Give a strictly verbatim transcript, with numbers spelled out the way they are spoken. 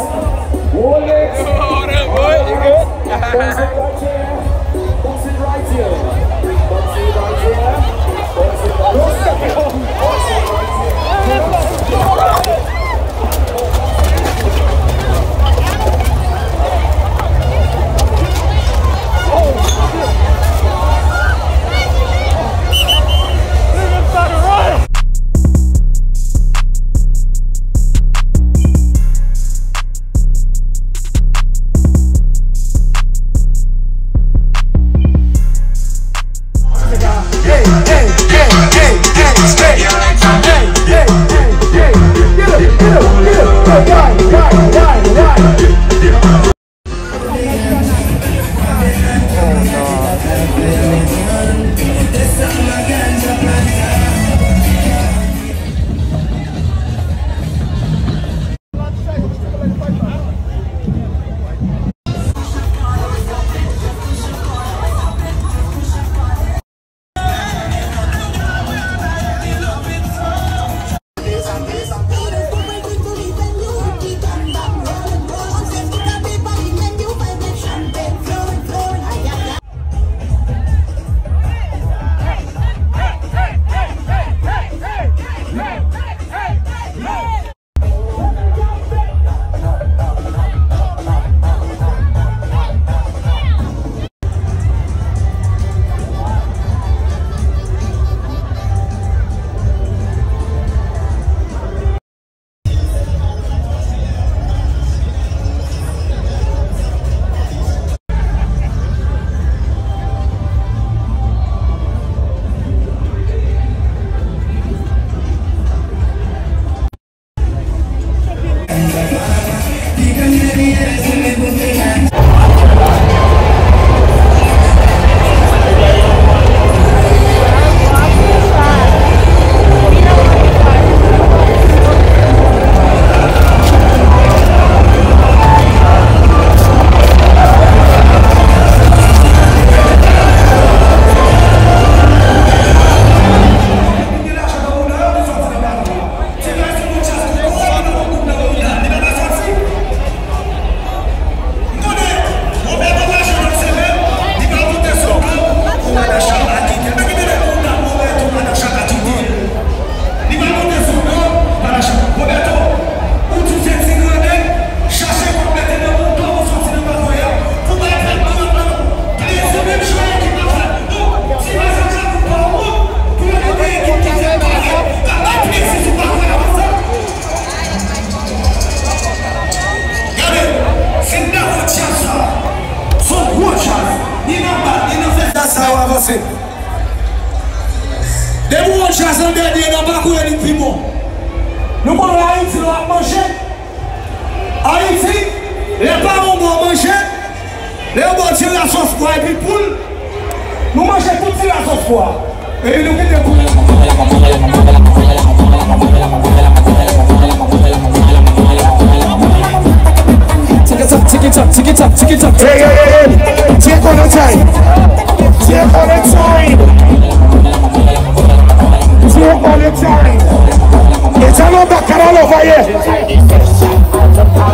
Hold it! Hold it, boy! You good? Bounce it right here! Bounce it right here! Bounce it right here! Bounce it right here! Bounce it right here! It's all about Carol over here.